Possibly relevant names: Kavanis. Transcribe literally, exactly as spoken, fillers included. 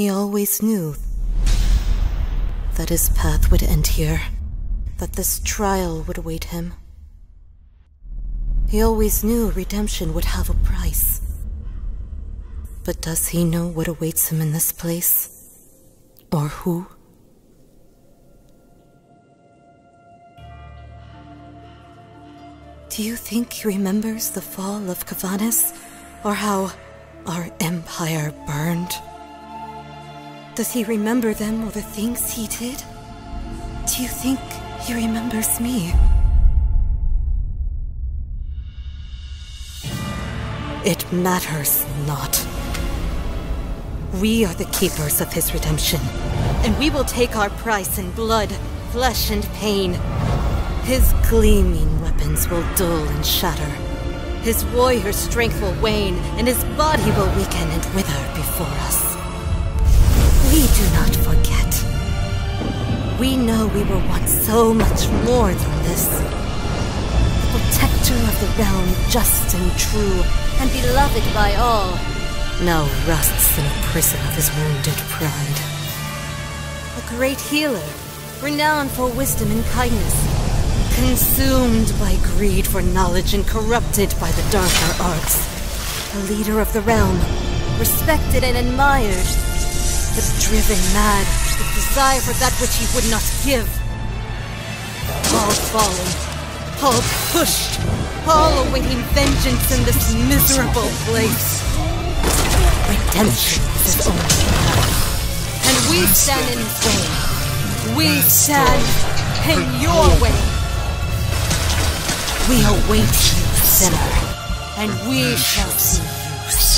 He always knew that his path would end here, that this trial would await him. He always knew redemption would have a price. But does he know what awaits him in this place? Or who? Do you think he remembers the fall of Kavanis, or how our empire burned? Does he remember them or the things he did? Do you think he remembers me? It matters not. We are the keepers of his redemption, and we will take our price in blood, flesh, and pain. His gleaming weapons will dull and shatter. His warrior strength will wane, and his body will weaken and wither before us. We do not forget. We know we were once so much more than this. The protector of the realm, just and true, and beloved by all, now rusts in a prison of his wounded pride. A great healer, renowned for wisdom and kindness, consumed by greed for knowledge and corrupted by the darker arts. A leader of the realm, respected and admired, but driven mad with desire for that which he would not give. All fallen, all pushed, all awaiting vengeance in this miserable place. Redemption is his only path, and we stand in his way. We stand in your way. We await you, sinner, and we shall see you.